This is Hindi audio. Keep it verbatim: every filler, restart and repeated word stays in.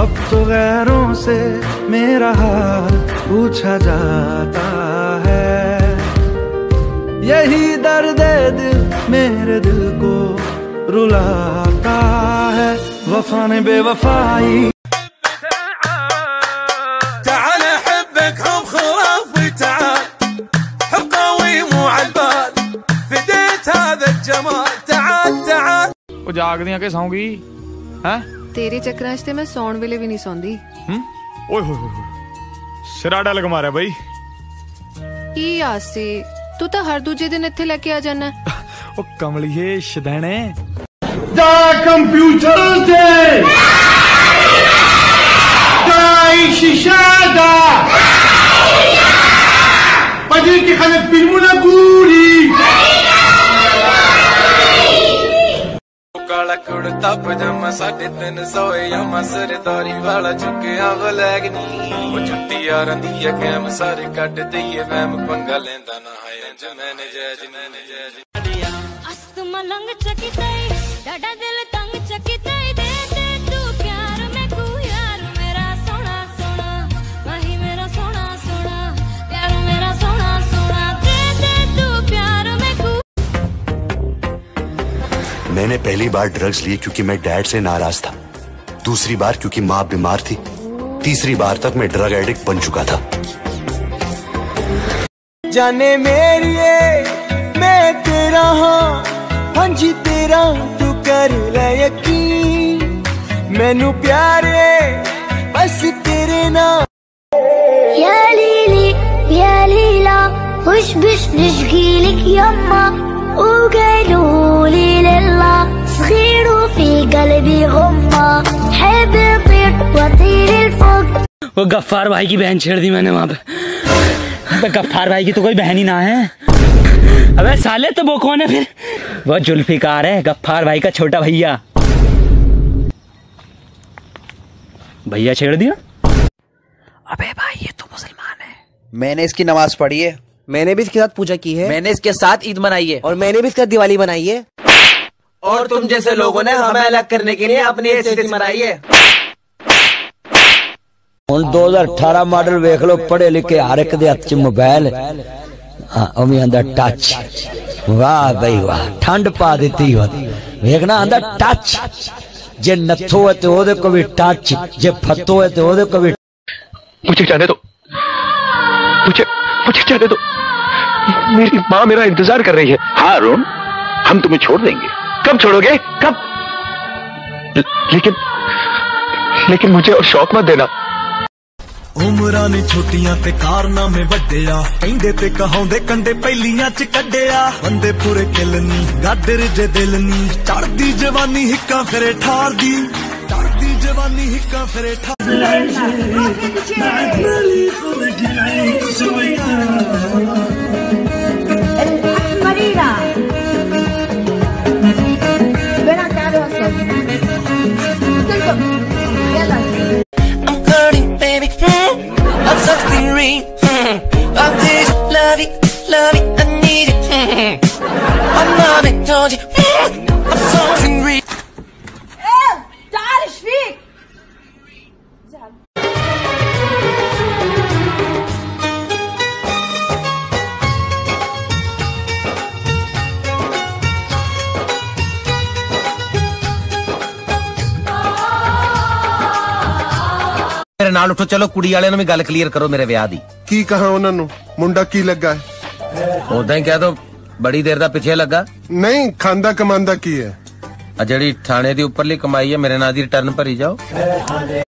अब तो गैरों से मेरा हाल पूछा जाता है, यही दर्द दिल मेरे दिल को रुलाता है। वफा ने बेवफाई जागदियां के सौंगी हैं तेरे चक्करां च ते मैं सौण वेले भी नहीं सौंदी। हम ओए होए होए सिरा डल मारिया बई की आसे तू तो हर दूजे दिन इत्थे लेके आ जाना। ओ कमलिए शदैणे जा कंप्यूटर ते जा शीशा दा पड़ी की खाने फिल्मों गूली कुड़ता पजामा साढ़े तीन सौ यामा सरदारी वाला चुकिया वलैग नी छुट्टी यार कैम सारे कट दईए वैम पंगा लेंदा ना है जमैने जैज मैंने जैज अस्त मलंग चकी तई डाडा दिल तंग चकी तई दे दे तू प्यार में को यार मेरा सोना सोना वही मेरा सोना सोना प्यार मेरा सोना सोना दे दे तू प्यार में को। मैंने पहली बार ड्रग्स लिए क्योंकि मैं डैड से नाराज था, दूसरी बार क्योंकि माँ बीमार थी, तीसरी बार तक मैं ड्रग एडिक्ट बन चुका था। जाने मेरी मैं तेरा हाँ हाँ जी तेरा तू कर ले यकीन मैनू प्यारे बस तेरे नाम या लीली या लीला खुश बिश निश्गीलिक यम्मा وقالولي لله صغير في قلبي غمة حب يطير وطير الفوق। वो गफ्फार भाई की बहन छेड़ दी मैंने वहाँ पे। तो गफ्फार भाई की तो कोई बहन ही ना है। अबे साले तो वो कौन है फिर? वो जुल्फिकार है गफ्फार भाई का छोटा भैया। भैया छेड़ दिया? अबे भाई ये तो मुसलमान है। मैंने इसकी नमाज पढ़ी है, मैंने भी इसके साथ पूजा की है, मैंने इसके साथ ईद मनाई है और मैंने भी इसके साथ दिवाली मनाई है और तुम जैसे लोगों ने हमें अलग करने के लिए अपनी मनाई है। हुण दो हज़ार अठारह मॉडल वेख लो, पढ़े लिखे हर एक दे हत्थ च मोबाइल आंदा टच। वाह भाई वाह ठंड पा दी वेखना आंदा टच जे नथो है तो ओदे को भी टच जे फतो है तो ओदे को भी मुझे जाने दो मुझे मुझे जाने दो मेरी माँ मेरा इंतजार कर रही है। हाँ अरुण हम तुम्हें छोड़ देंगे। कब छोड़ोगे कब? ल, लेकिन लेकिन मुझे और शौक मत देना। उमरा ने छोटिया ते कारनामे वड्डेया कंडे ते कहाउंदे कंडे पहलिया च कड्डेया बंदे पूरे किलनी गादर जे दिलनी चढ़दी जवानी हिक्का फिरे ठार दी चढ़दी जवानी हिक्का फिरे ठार नाल उठो चलो कुड़ी वाले भी गल क्लीयर करो मेरे विआह दी की कहा उन्होंने मुंडा की लगा है ओदा ही कह दो बड़ी देर दा पिछे लगा नहीं खांदा कमांदा की है जी थाने दी उपरली कमाई है मेरे नाल दी रिटर्न भरी जाओ।